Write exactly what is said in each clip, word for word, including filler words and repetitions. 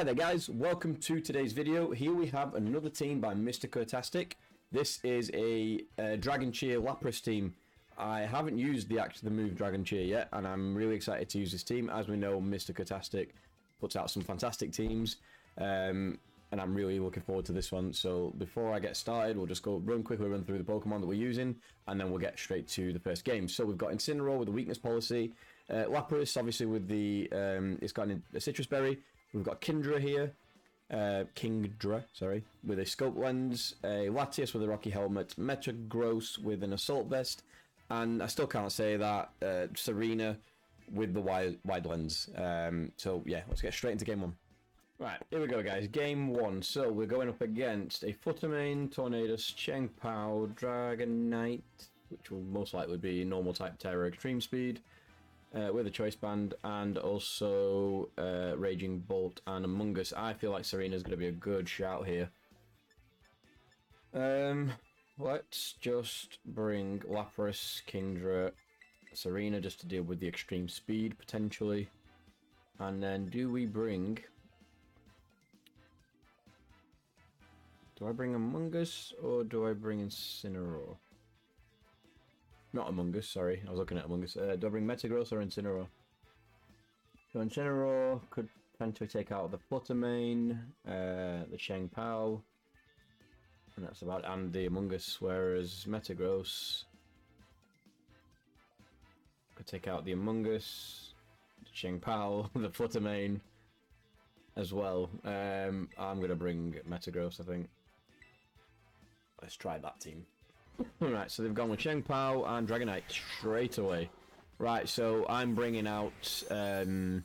Hi there guys, welcome to today's video. Here we have another team by Mister Curtastic. This is a, a Dragon Cheer Lapras team. I haven't used the act of the move Dragon Cheer yet, and I'm really excited to use this team. As we know, Mister Curtastic puts out some fantastic teams, um, and I'm really looking forward to this one. So before I get started, we'll just go run quickly run through the Pokemon that we're using, and then we'll get straight to the first game. So we've got Incineroar with the weakness policy, uh, Lapras obviously with the, um, it's got a Sitrus Berry. We've got Kingdra here, uh, Kingdra, sorry, with a scope lens, a Latias with a rocky helmet, Metagross with an assault vest, and I still can't say that, uh, Tsareena with the wide, wide lens. Um, so yeah, let's get straight into game one. Right, here we go guys, game one. So we're going up against a Flutter Mane, Tornadus, Chien-Pao, Dragonite, which will most likely be normal type Tera, Extreme Speed, Uh, with a choice band, and also uh, Raging Bolt and Among Us. I feel like Tsareena's going to be a good shout here. Um, let's just bring Lapras, Kingdra, Tsareena just to deal with the extreme speed potentially. And then do we bring... Do I bring Among Us or do I bring Incineroar? Not Among Us, sorry. I was looking at Among Us. Uh, do I bring Metagross or Incineroar? So Incineroar could potentially take out the Flutter Mane, uh, the Chien-Pao, and that's about and the Among Us, whereas Metagross could take out the Among Us, the Chien-Pao, the Flutter Mane as well. Um, I'm going to bring Metagross, I think. Let's try that team. Alright, so they've gone with Chien-Pao and Dragonite straight away. Right, so I'm bringing out... Um,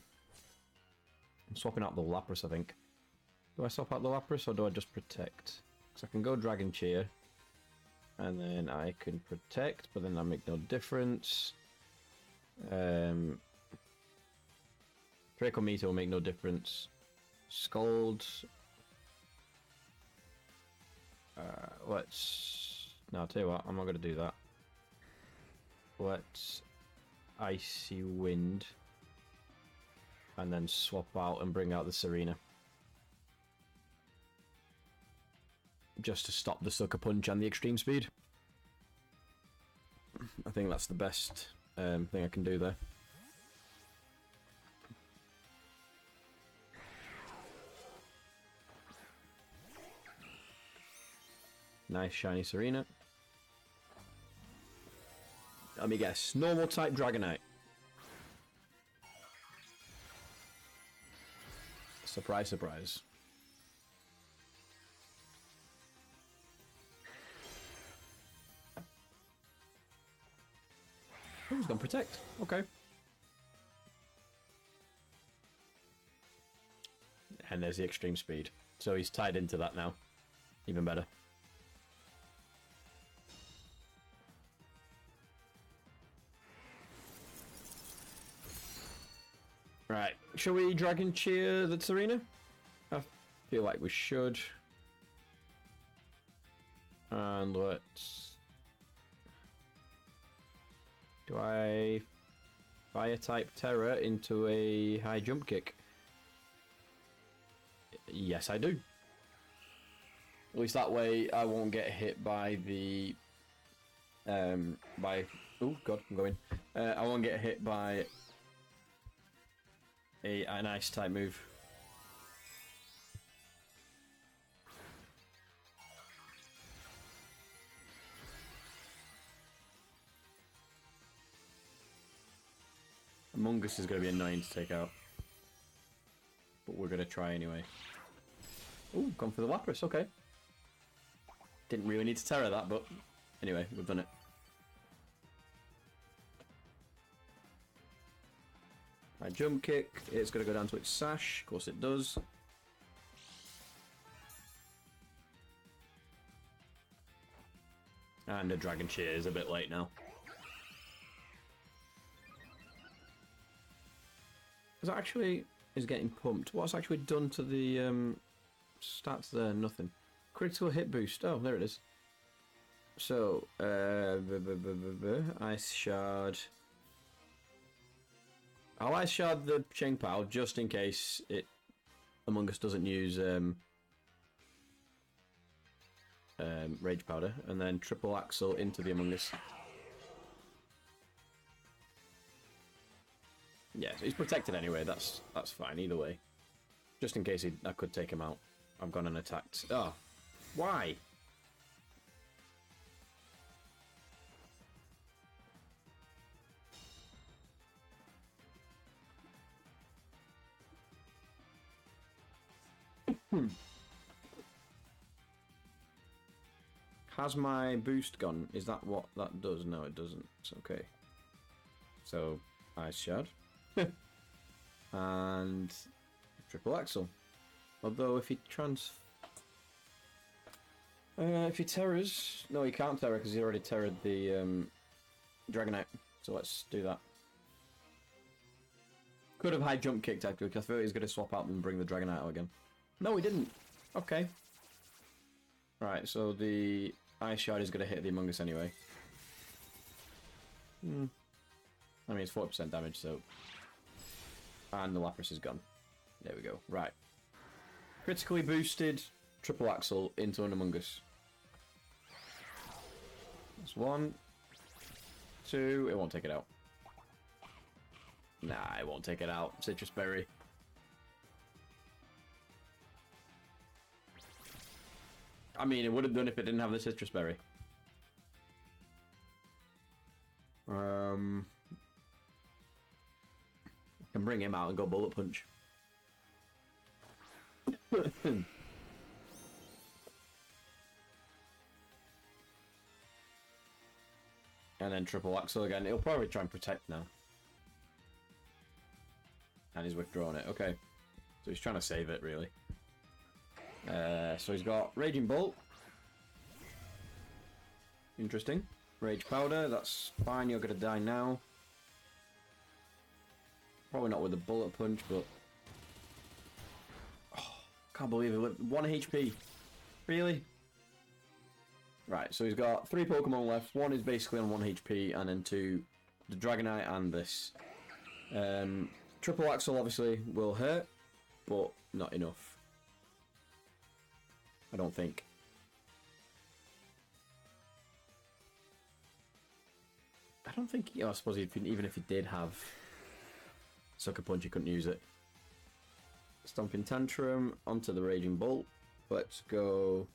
I'm swapping out the Lapras, I think. Do I swap out the Lapras or do I just Protect? Because I can go Dragon Cheer, and then I can Protect, but then I make no difference. Um, Draco Meteor will make no difference. Scald. Uh, let's... No, I'll tell you what, I'm not going to do that. Let's Icy Wind. And then swap out and bring out the Tsareena. Just to stop the Sucker Punch and the Extreme Speed. I think that's the best um, thing I can do there. Nice shiny Tsareena. Let me guess. Normal type Dragonite. Surprise, surprise. Oh, he's gone Protect. Okay. And there's the extreme speed. So he's tied into that now. Even better. Right, shall we Dragon Cheer the Tsareena? I feel like we should. And let's... Do I Fire-type Tera into a High Jump Kick? Yes, I do. At least that way I won't get hit by the... Um, by... Oh, God, I'm going. Uh, I won't get hit by... A, an ice type move. Among Us is going to be annoying to take out. But we're going to try anyway. Ooh, gone for the Lapras, okay. Didn't really need to Tera that, but anyway, we've done it. A jump kick, it's going to go down to its sash, of course it does. And the Dragon Cheer is a bit late now. Is that actually is getting pumped? What's actually done to the um, stats there? Nothing. Critical hit boost, oh there it is. So, uh, b -b -b -b -b Ice Shard. I'll Ice Shard the Chien-Pao just in case it Among Us doesn't use um, um, Rage Powder, and then Triple Axel into the Among Us. Yeah, so he's protected anyway, that's that's fine either way. Just in case he, I could take him out. I've gone and attacked. Oh, why? Has my boost gone? Is that what that does? No, it doesn't. It's okay. So, Ice Shard. And Triple Axel. Although if he trans... Uh, if he Teras... No, he can't Tera because he already Tera'd the um, Dragonite. So let's do that. Could have High Jump Kicked actually because I thought he was going to swap out and bring the Dragonite out again. No, he didn't. Okay. Right, so the Ice Shard is going to hit the Among Us anyway. Hmm. I mean, it's forty percent damage, so... And the Lapras is gone. There we go. Right. Critically boosted Triple Axel into an Among Us. That's one. Two. It won't take it out. Nah, it won't take it out. Sitrus Berry. I mean, it would have done if it didn't have the Sitrus Berry. Um, I can bring him out and go Bullet Punch. And then Triple Axel again. He'll probably try and protect now. And he's withdrawn it. Okay. So he's trying to save it, really. Uh, so he's got Raging Bolt. Interesting. Rage Powder, that's fine, you're going to die now. Probably not with the Bullet Punch, but... Oh, can't believe it. one H P. Really? Right, so he's got three Pokemon left. One is basically on one H P, and then two, the Dragonite and this. Um, Triple Axel obviously will hurt, but not enough. I don't think. I don't think. He, I suppose he, even if he did have Sucker Punch, he couldn't use it. Stomping Tantrum onto the Raging Bolt. Let's go.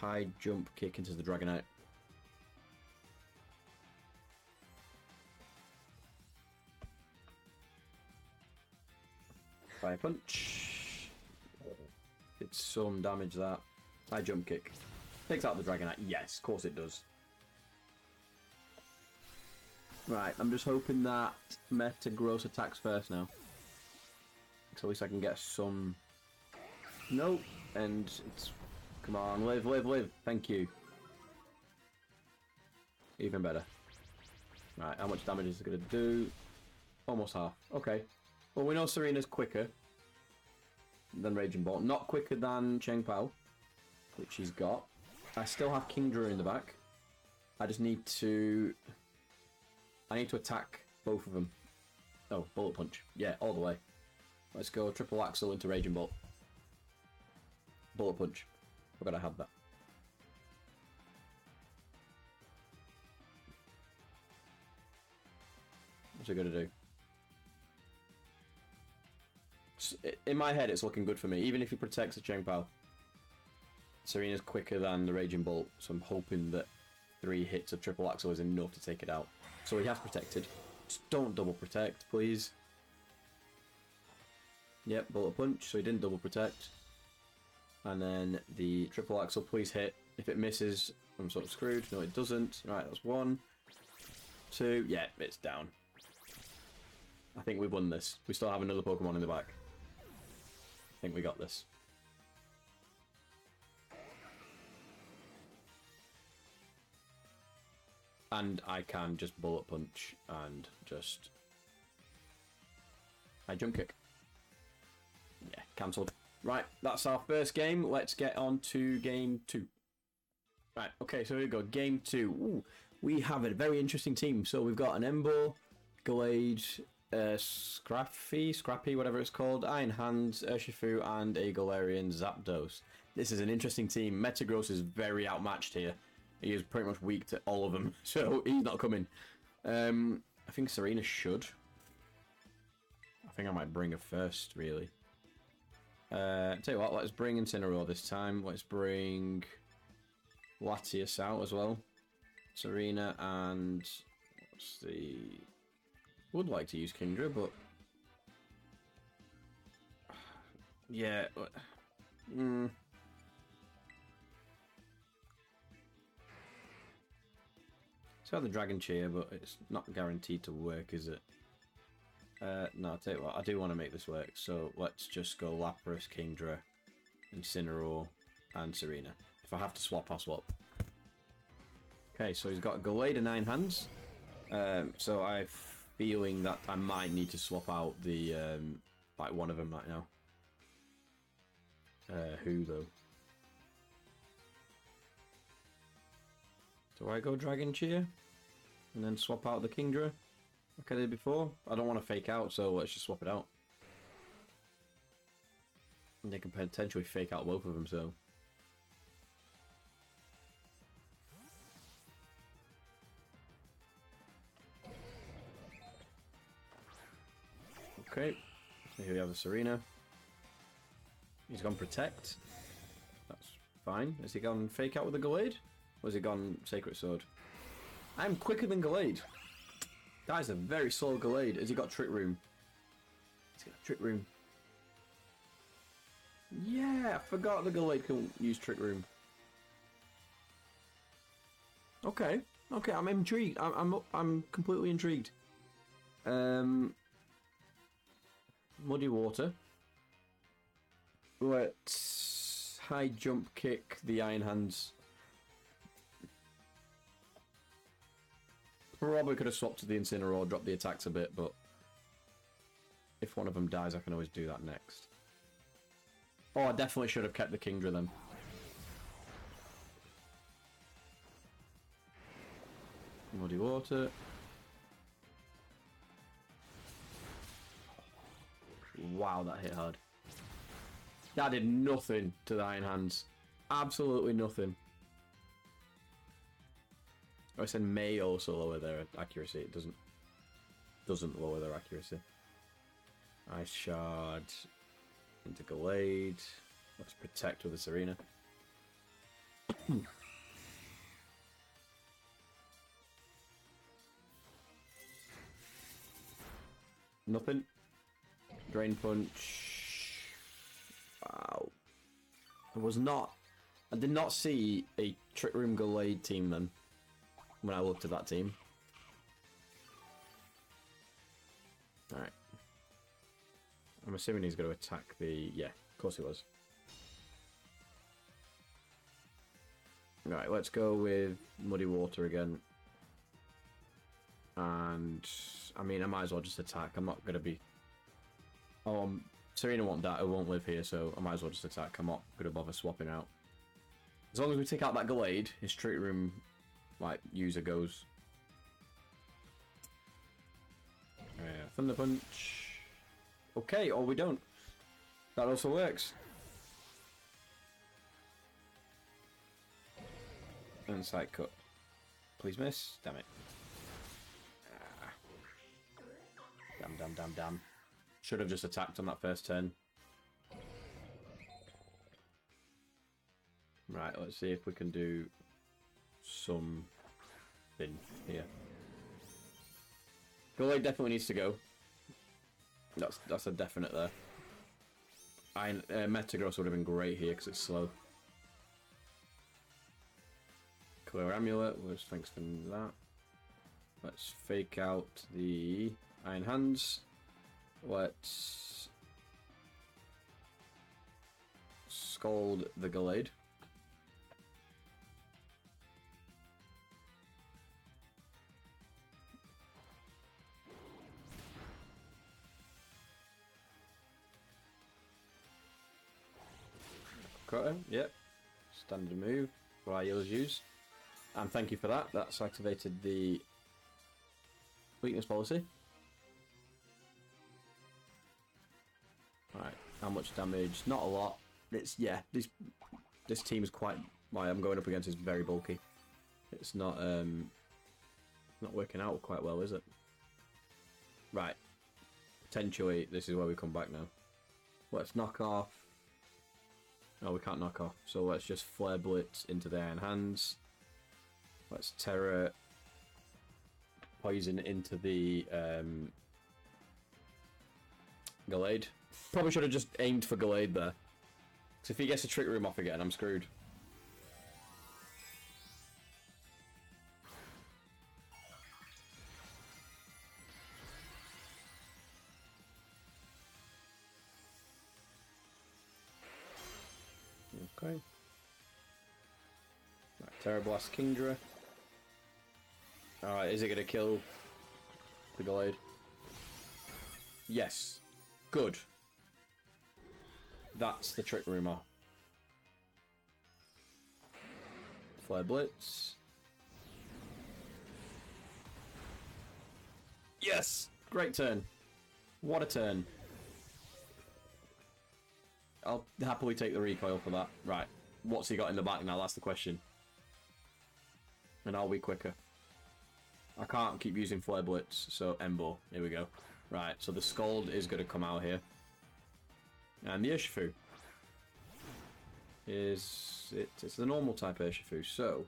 High Jump Kick into the Dragonite. Fire Punch. Did some damage that. High Jump Kick. Takes out the Dragonite. Yes, of course it does. Right, I'm just hoping that Metagross attacks first now. So at least I can get some... Nope. And it's... Come on, live, live, live. Thank you. Even better. Right, how much damage is it going to do? Almost half. Okay. Well, we know Tsareena's quicker than Raging Bolt. Not quicker than Chien-Pao, which he's got. I still have Kingdra in the back. I just need to... I need to attack both of them. Oh, Bullet Punch. Yeah, all the way. Let's go Triple Axel into Raging Bolt. Bullet Punch. Forgot I had that. What's it going to do? In my head, it's looking good for me. Even if he protects the Chien-Pao, Tsareena's quicker than the Raging Bolt, so I'm hoping that three hits of Triple Axel is enough to take it out. So he has protected. Just don't double protect, please. Yep, Bullet Punch, so he didn't double protect. And then the Triple Axel, please hit. If it misses, I'm sort of screwed. No, it doesn't. Right, that's one. Two. Yeah, it's down. I think we've won this. We still have another Pokemon in the back. I think we got this. And I can just Bullet Punch and just... High Jump Kick. Yeah, cancelled. Right, that's our first game. Let's get on to game two. Right, okay, so here we go. Game two. Ooh, we have a very interesting team. So we've got an Embo, Gallade, uh, Scrappy, Scrappy, whatever it's called, Iron Hands, Urshifu, and a Galarian Zapdos. This is an interesting team. Metagross is very outmatched here. He is pretty much weak to all of them, so he's not coming. Um, I think Tsareena should. I think I might bring her first, really. Uh, tell you what, let's bring Incineroar this time. Let's bring Latias out as well. Tsareena and... what's the... would like to use Kingdra, but... yeah. Mm. It's got the Dragon Cheer, but it's not guaranteed to work, is it? Uh, no, I'll tell you what, I do want to make this work, so let's just go Lapras, Kingdra, Incineroar, and Tsareena. If I have to swap, I'll swap. Okay, so he's got Gallade and Nine Hands, um, so I'm feeling that I might need to swap out the um, like one of them right now. Uh, who, though? Do I go Dragon Cheer, and then swap out the Kingdra? Like I did before. I don't want to fake out, so let's just swap it out. And they can potentially fake out both of them, so... okay. So here we have the Tsareena. He's gone Protect. That's fine. Has he gone Fake Out with the Gallade? Or has he gone Sacred Sword? I'm quicker than Gallade! That is a very slow Gallade. Has he got Trick Room? He's got Trick Room. Yeah, I forgot the Gallade can use Trick Room. Okay, okay, I'm intrigued. I'm, I'm, I'm completely intrigued. Um, Muddy Water. Let's High Jump Kick the Iron Hands. Probably could have swapped to the Incineroar, dropped the attacks a bit, but if one of them dies, I can always do that next. Oh, I definitely should have kept the Kingdra then. Muddy Water. Wow, that hit hard. That did nothing to the Iron Hands. Absolutely nothing. I said may also lower their accuracy. It doesn't doesn't lower their accuracy. Ice Shard into Gallade. Let's Protect with the Tsareena. Nothing. Drain Punch. Wow. I was not. I did not see a Trick Room Gallade team then. When I looked at that team. Alright. I'm assuming he's going to attack the... yeah, of course he was. Alright, let's go with Muddy Water again. And... I mean, I might as well just attack. I'm not going to be... oh, um, Tsareena won't die. I won't live here, so I might as well just attack. I'm not going to bother swapping out. As long as we take out that Gallade, his Trick Room... like, user goes. Uh, Thunder Punch. Okay, or we don't. That also works. And Side Cut. Please miss. Damn it. Ah. Damn, damn, damn, damn. Should have just attacked on that first turn. Right, let's see if we can do... something here. Gallade definitely needs to go. That's that's a definite there. I, uh, Metagross would have been great here because it's slow. Clear Amulet was thanks for that. Let's Fake Out the Iron Hands. Let's Scald the Gallade. Cut him, yep. Standard move, what I always use. And thank you for that, that's activated the weakness policy. How much damage? Not a lot. It's, yeah, this this team is quite, well, I'm going up against is very bulky. It's not um not working out quite well, is it? Right. Potentially this is where we come back now. Let's knock off. No, we can't knock off. So let's just Flare Blitz into the Iron Hands. Let's Tera Poison into the um, Gallade. Probably should have just aimed for Gallade there. Because if he gets a Trick Room off again, I'm screwed. Okay. Right, Tera Blast Kingdra. Alright, is it going to kill the Gallade? Yes. Good. That's the Trick Room off. Flare Blitz. Yes! Great turn. What a turn. I'll happily take the recoil for that. Right. What's he got in the back now? That's the question. And are we quicker? I can't keep using Flare Blitz, so Embo. Here we go. Right, so the Scald is going to come out here. And the Urshifu. Is it, it's the normal type Urshifu, so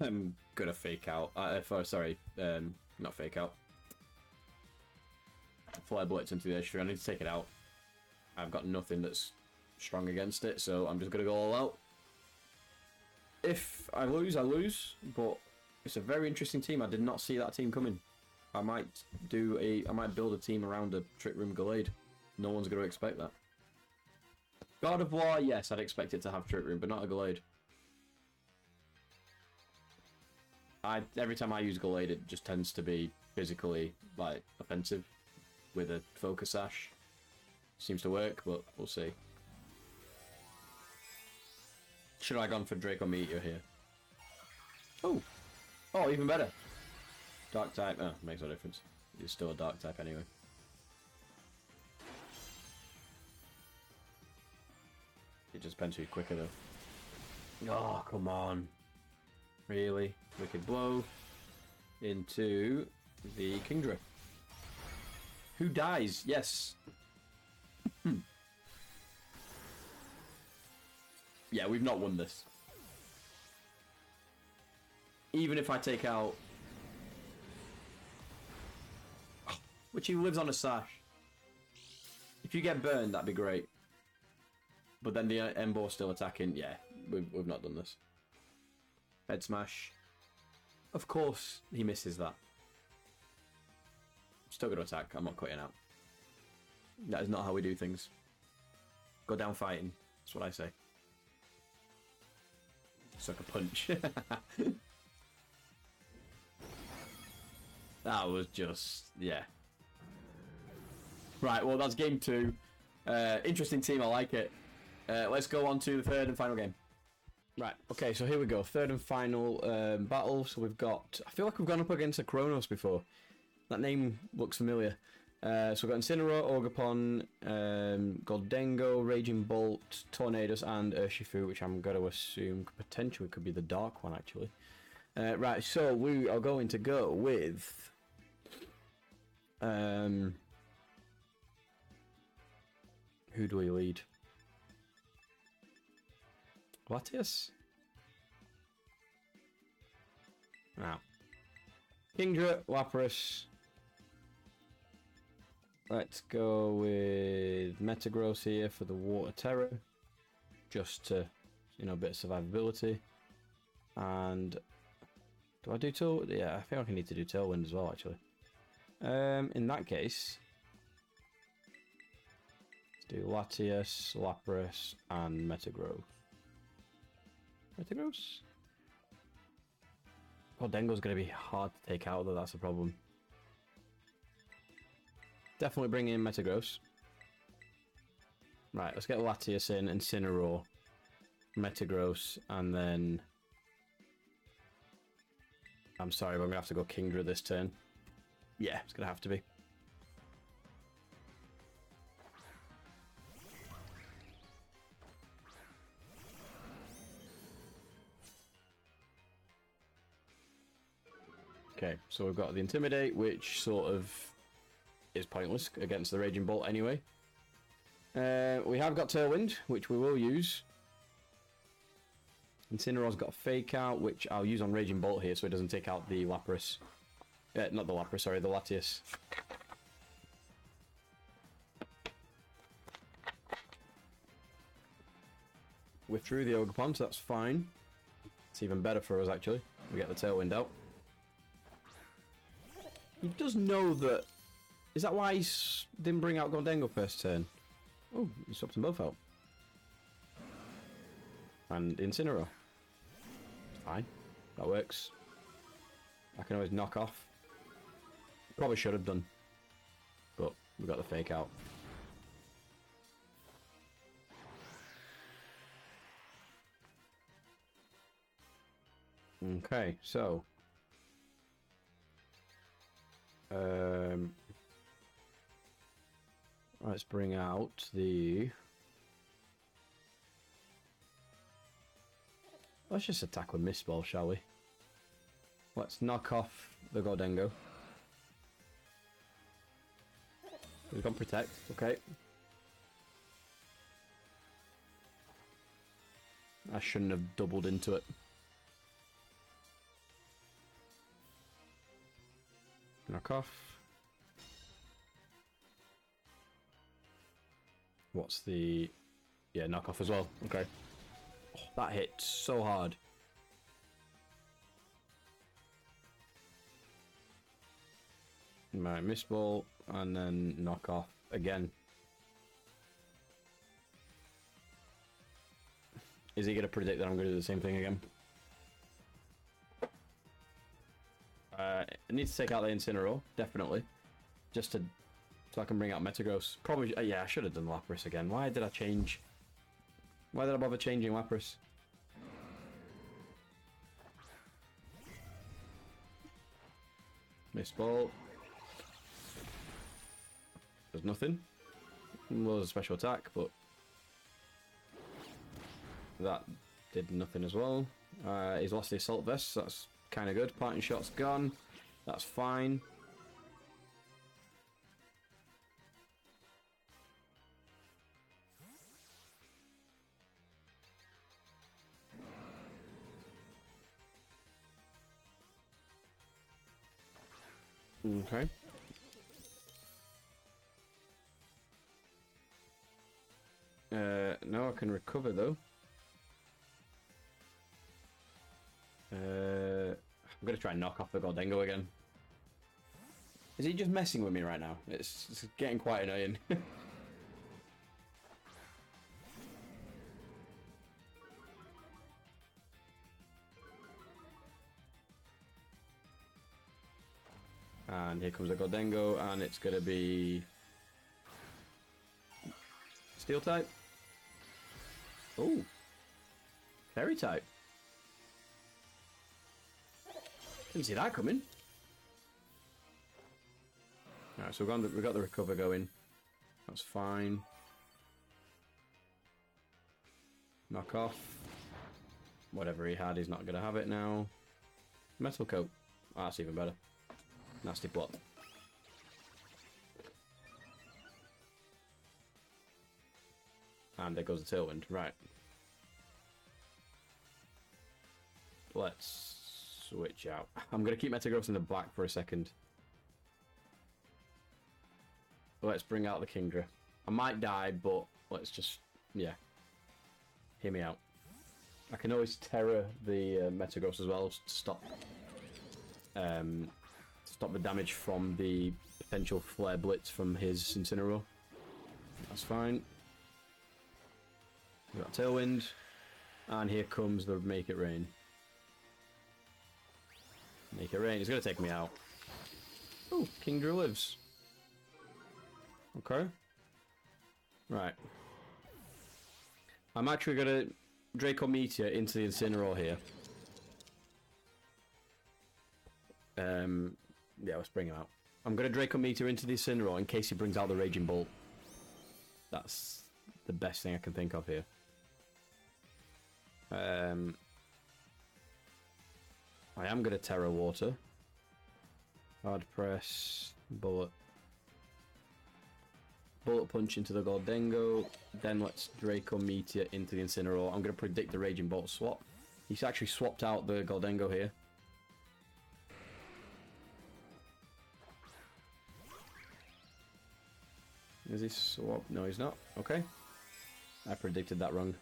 I'm going to fake out. Uh, for, sorry, um, not fake out. Flare Blitz into the Urshifu. I need to take it out. I've got nothing that's strong against it, so I'm just going to go all out. If I lose, I lose, but it's a very interesting team. I did not see that team coming. I might do a, I might build a team around a Trick Room Gallade. No one's going to expect that. God of War, yes, I'd expect it to have Trick Room, but not a Gallade. I, every time I use Gallade, it just tends to be physically, like, offensive with a Focus Sash. Seems to work, but we'll see. Should I have gone for Draco Meteor here? Oh! Oh, even better! Dark type. Oh, makes no difference. It's still a dark type anyway. It just depends who's quicker though. Oh, come on. Really? Wicked Blow into the Kingdra. Who dies? Yes! Hmm. Yeah, we've not won this. Even if I take out... Oh, which he lives on a sash. If you get burned, that'd be great. But then the Embore's still attacking. Yeah, we've, we've not done this. Head smash. Of course he misses that. I'm still going to attack. I'm not quitting out. That is not how we do things. Go down fighting. That's what I say. Sucker punch. That was just... yeah. Right, well, that's game two. Uh, interesting team, I like it. Uh, let's go on to the third and final game. Right, okay, so here we go. Third and final um, battle. So we've got... I feel like we've gone up against a Kronos before. That name looks familiar. Uh, so we've got Incineroar, Ogerpon, um, Gholdengo, Raging Bolt, Tornados, and Urshifu, which I'm going to assume potentially could be the dark one, actually. Uh, right, so we are going to go with... Um, who do we lead? Latias? Now. Kingdra, Lapras... Let's go with Metagross here for the Water Terror, just to, you know, a bit of survivability. And do I do Tailwind? Yeah, I feel like I need to do Tailwind as well, actually. Um, in that case, let's do Latias, Lapras, and Metagross. Metagross? Oh, Dengo's going to be hard to take out, though, that's a problem. Definitely bring in Metagross. Right, let's get Latias in, Incineroar, Metagross, and then... I'm sorry, but I'm going to have to go Kingdra this turn. Yeah, it's going to have to be. Okay, so we've got the Intimidate, which sort of is pointless against the Raging Bolt anyway. Uh, we have got Tailwind, which we will use. Incineroar's got a Fake Out, which I'll use on Raging Bolt here so it doesn't take out the Lapras. Uh, not the Lapras, sorry, the Latias. We're through the Ogerpon, so that's fine. It's even better for us, actually. We get the Tailwind out. He does know that... Is that why he didn't bring out Gholdengo first turn? Oh, he swapped them both out. And Incineroar. Fine. That works. I can always knock off. Probably should have done. But we got the Fake Out. Okay, so... Um, let's bring out the... Let's just attack with Mist Ball, shall we? Let's knock off the Gholdengo. We've gone Protect, okay. I shouldn't have doubled into it. Knock off. What's the... Yeah, knock off as well. Okay. Oh, that hit so hard. My Mist Ball, and then knock off again. Is he going to predict that I'm going to do the same thing again? Uh, I need to take out the Incineroar, definitely, just to so I can bring out Metagross. Probably, uh, yeah, I should have done Lapras again. Why did I change? Why did I bother changing Lapras? Mist Ball. There's nothing. Well, there's a special attack, but that did nothing as well. Uh, he's lost the Assault Vest, so that's kind of good. Parting Shot's gone. That's fine. Okay. Uh, now I can recover though. Uh, I'm gonna try and knock off the Gholdengo again. Is he just messing with me right now? It's, it's getting quite annoying. And here comes the Gholdengo, and it's gonna be Steel type. Oh, Fairy type. Didn't see that coming. Alright, so we've got, the, we've got the recover going. That's fine. Knock off. Whatever he had, he's not going to have it now. Metal Coat. Oh, that's even better. Nasty plot. And there goes the Tailwind. Right. Let's... switch out. I'm going to keep Metagross in the back for a second. Let's bring out the Kingdra. I might die, but let's just, yeah. Hear me out. I can always Tera the uh, Metagross as well to stop, um, stop the damage from the potential Flare Blitz from his Incineroar. That's fine. We've got Tailwind. And here comes the Make It Rain. Make it rain. He's going to take me out. Oh, Kingdra lives. Okay. Right. I'm actually going to Draco Meteor into the Incineroar here. Um, yeah, let's bring him out. I'm going to Draco Meteor into the Incineroar in case he brings out the Raging Bolt. That's the best thing I can think of here. Um... I am going to Tera Water. Hard press, bullet. Bullet punch into the Gholdengo, then let's Draco Meteor into the Incineroar. I'm going to predict the Raging Bolt swap. He's actually swapped out the Gholdengo here. Is he swap? No, he's not. Okay. I predicted that wrong.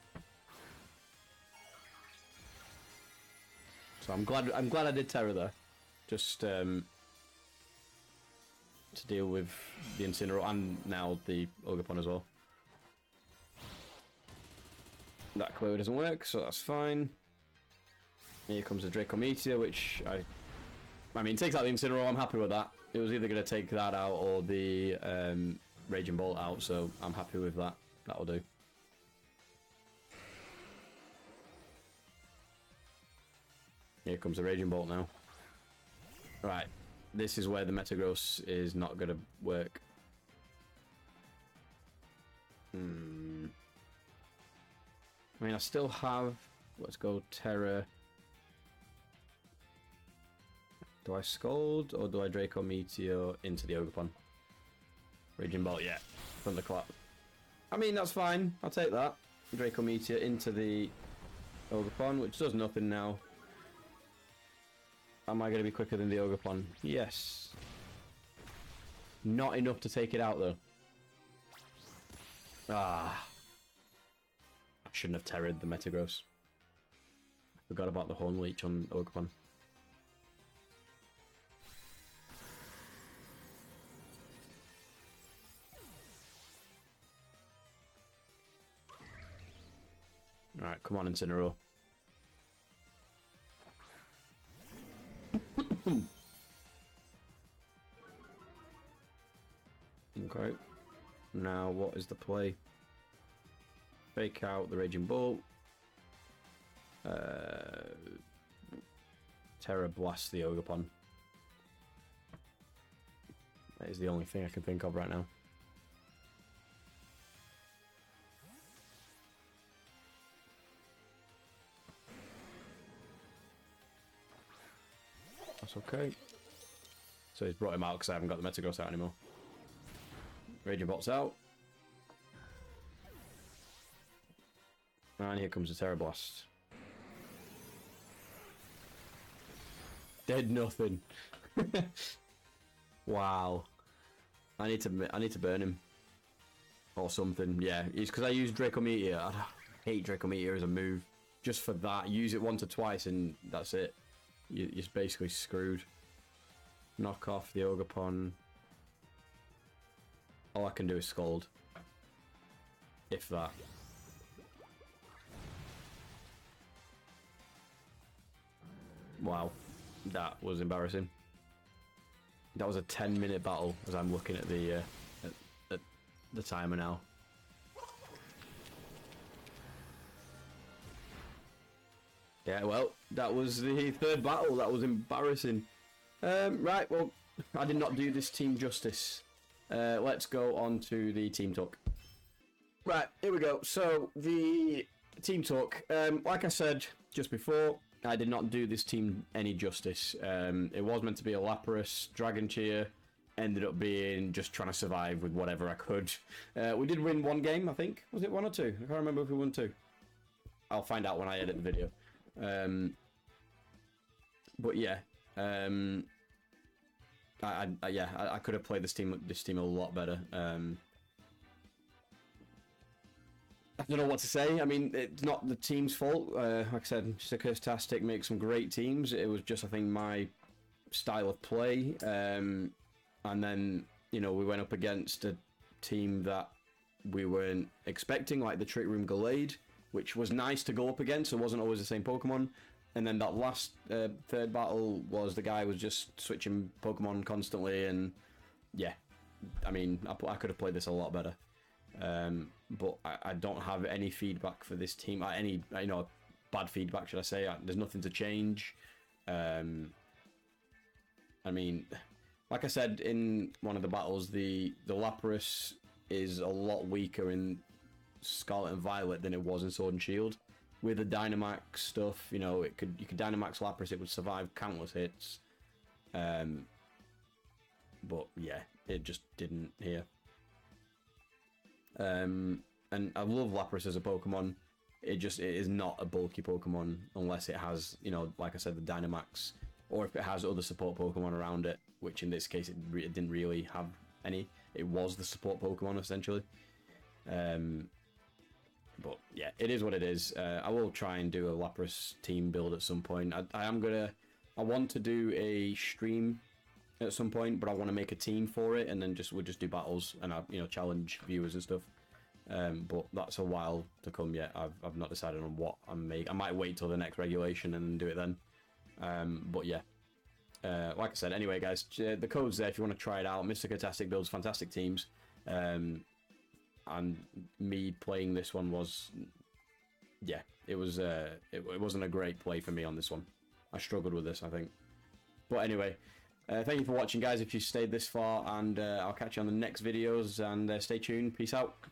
So I'm glad I'm glad I did Tera there. Just um to deal with the Incineroar and now the Ogerpon as well. That clearly doesn't work, so that's fine. Here comes the Draco Meteor, which I I mean takes out the Incineroar, I'm happy with that. It was either gonna take that out or the um Raging Bolt out, so I'm happy with that. That'll do. Here comes the Raging Bolt now. Right, this is where the Metagross is not going to work. Hmm. I mean, I still have... Let's go Tera. Do I Scald or do I Draco Meteor into the Ogerpon? Raging Bolt, yeah. Thunderclap. I mean, that's fine. I'll take that. Draco Meteor into the Ogerpon, which does nothing now. Am I going to be quicker than the Ogerpon? Yes. Not enough to take it out, though. Ah. I shouldn't have Terra'd the Metagross. I forgot about the Horn Leech on Ogerpon. Alright, come on, Incineroar. Okay. Now, what is the play? Fake out the Raging Bolt. Uh, Tera blasts the Ogerpon. That is the only thing I can think of right now. Okay. So he's brought him out because I haven't got the Metagross out anymore. Raging Bolt's out. And here comes the Tera Blast. Dead nothing. Wow. I need to I need to burn him. Or something. Yeah, it's because I used Draco Meteor. I hate Draco Meteor as a move. Just for that. Use it once or twice and that's it. You're basically screwed. Knock off the Ogerpon. All I can do is Scald. If that. Wow. That was embarrassing. That was a ten minute battle as I'm looking at the, uh, at, at the timer now. Yeah, well, that was the third battle. That was embarrassing. Um, right, well, I did not do this team justice. Uh, let's go on to the team talk. Right, here we go. So, the team talk. Um, like I said just before, I did not do this team any justice. Um, it was meant to be a Lapras, Dragon Cheer. Ended up being just trying to survive with whatever I could. Uh, we did win one game, I think. Was it one or two? I can't remember if we won two. I'll find out when I edit the video. Um, but yeah, um, I, I yeah I, I could have played this team this team a lot better. Um, I don't know what to say. I mean, it's not the team's fault. Uh, like I said, Mister Curtastic makes some great teams. It was just I think my style of play, um, and then you know we went up against a team that we weren't expecting, like the Trick Room Gallade, which was nice to go up against. It wasn't always the same Pokemon. And then that last uh, third battle was the guy was just switching Pokemon constantly, and yeah, I mean, I, I could have played this a lot better. Um, but I, I don't have any feedback for this team. I, any, you know, bad feedback, should I say. I, there's nothing to change. Um, I mean, like I said in one of the battles, the, the Lapras is a lot weaker in Scarlet and Violet than it was in Sword and Shield. With the Dynamax stuff, you know, it could you could Dynamax Lapras, it would survive countless hits. Um, but yeah, it just didn't here. Um, and I love Lapras as a Pokemon. It just it is not a bulky Pokemon unless it has, you know, like I said, the Dynamax, or if it has other support Pokemon around it, which in this case it, re it didn't really have any. It was the support Pokemon essentially. Um, but yeah, it is what it is. Uh, I will try and do a Lapras team build at some point. I, I am gonna, I want to do a stream at some point, but I want to make a team for it, and then just we'll just do battles and I, you know, challenge viewers and stuff. Um, but that's a while to come yet. I've, I've not decided on what I'm making. I might wait till the next regulation and do it then. Um, but yeah, uh, like I said, anyway, guys, the code's there if you want to try it out. Mister Curtastic builds fantastic teams, um, and me playing this one was, yeah, it was. Uh, it, it wasn't a great play for me on this one. I struggled with this, I think. But anyway. Uh, thank you for watching, guys, if you stayed this far, and uh, I'll catch you on the next videos, and uh, stay tuned. Peace out.